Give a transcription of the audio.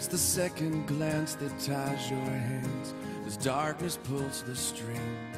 It's the second glance that ties your hands as darkness pulls the strings.